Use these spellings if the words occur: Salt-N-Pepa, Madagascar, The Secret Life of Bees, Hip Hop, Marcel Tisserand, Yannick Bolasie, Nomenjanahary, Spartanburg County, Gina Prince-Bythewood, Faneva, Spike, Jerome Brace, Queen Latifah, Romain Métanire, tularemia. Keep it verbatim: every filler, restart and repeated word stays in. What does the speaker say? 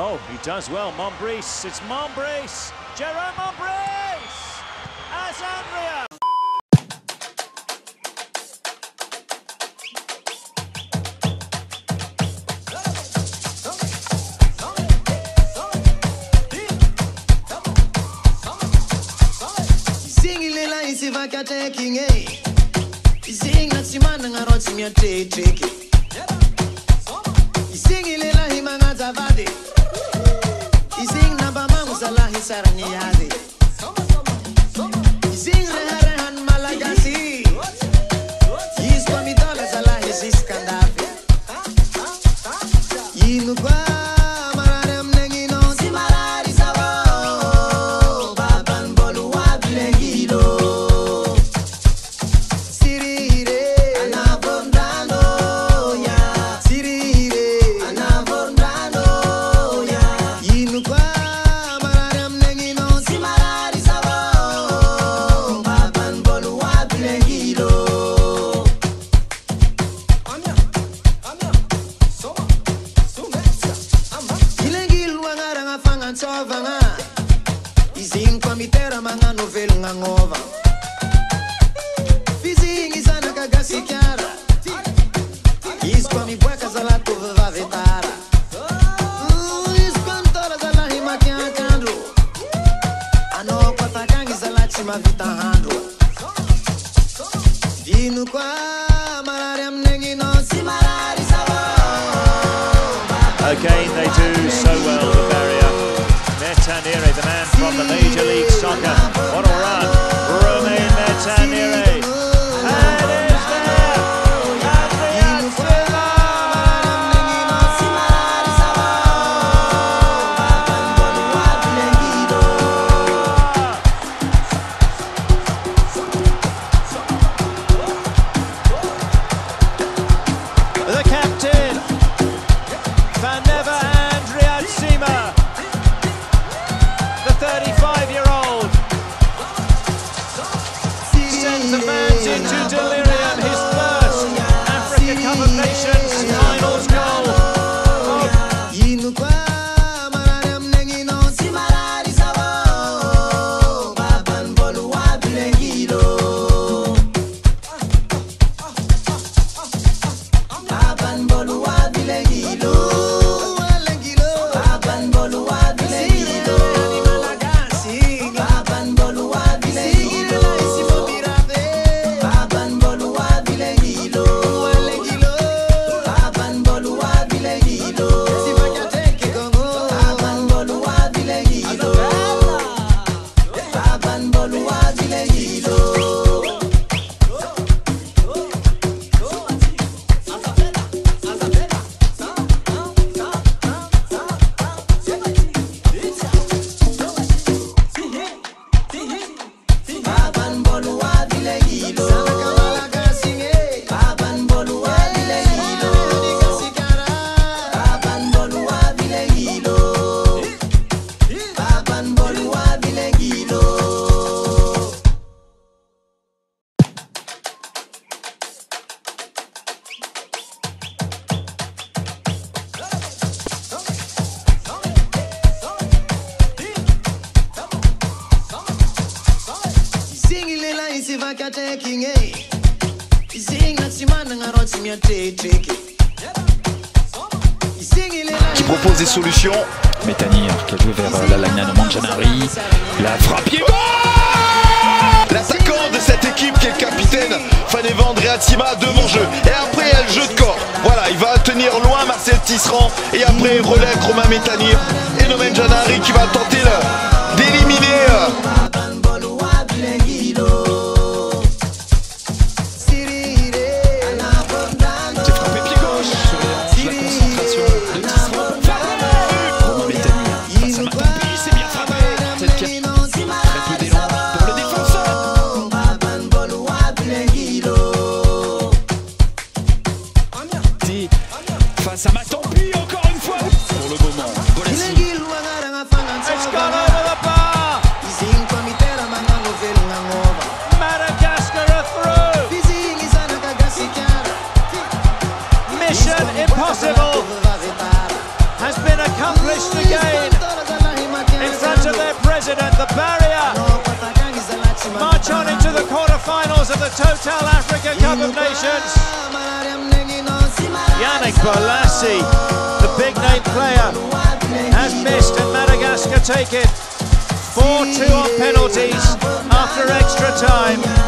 Oh, he does well, Mombrace. It's Mombrace. Jerome Brace. As Andrea. Again, they do so well, the barrier. Métanire, the man from the Major League Soccer. What a run, Romain Métanire. Qui propose des solutions. Métanire qui a joué vers la Lagna Nomenjanahary. La frappe et goal. L'attaquant de cette équipe qui est le capitaine Faneva devant jeu. Et après il y a le jeu de corps. Voilà, il va tenir loin Marcel Tisserand. Et après il relève Romain Métanire. Et Nomenjanahary qui va tenter d'éliminer. Ça m'a tant pis encore une fois pour le moment. Bolasie. It's gone over the it at the barrier. March on into the quarterfinals of the Total Africa Cup of Nations. Yannick Bolasie, the big name player, has missed and Madagascar take it. four two on penalties after extra time.